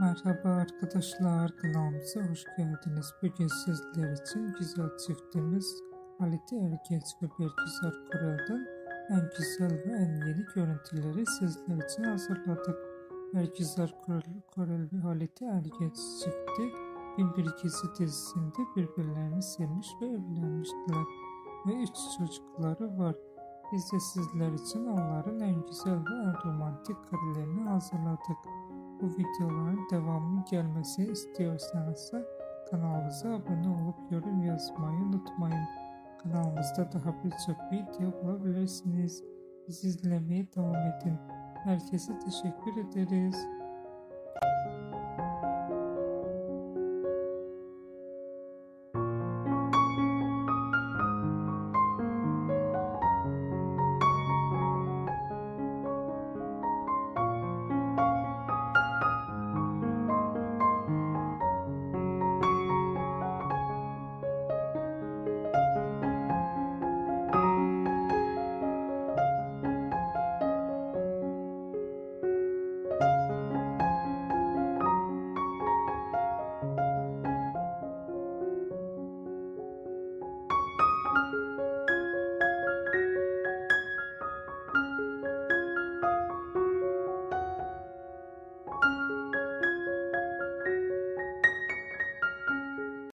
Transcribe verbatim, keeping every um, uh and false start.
Merhaba arkadaşlar, kanalımıza hoş geldiniz. Bugün sizler için güzel çiftimiz Halit Ergenç ve Bergüzar Korel'den en güzel ve en yeni görüntüleri sizler için hazırladık. Bergüzar Korel ve Halit Ergenç çifti Bin Bir Gece dizisinde birbirlerini sevmiş ve evlenmiştiler ve üç çocukları var. Biz de sizler için onların en güzel ve en romantik karelerini hazırladık. Bu videoların devamlı gelmesini istiyorsanız kanalımıza abone olup yorum yazmayı unutmayın. Kanalımızda daha birçok video bulabilirsiniz. Bizi izlemeye devam edin. Herkese teşekkür ederiz.